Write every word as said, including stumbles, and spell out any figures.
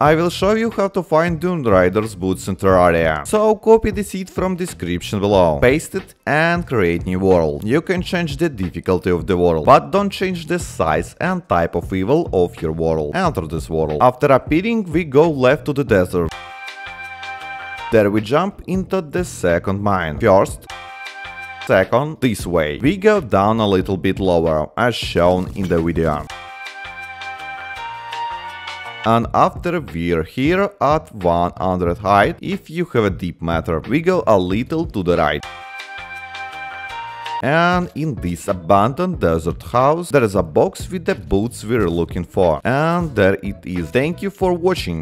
I will show you how to find Dunerider's boots in Terraria, so copy the seed from description below, paste it and create new world. You can change the difficulty of the world, but don't change the size and type of evil of your world. Enter this world. After appearing, we go left to the desert. There we jump into the second mine. First, second, this way. We go down a little bit lower, as shown in the video. And after we're here at one hundred height, if you have a deep matter, we go a little to the right. And in this abandoned desert house, there is a box with the boots we're looking for. And there it is. Thank you for watching.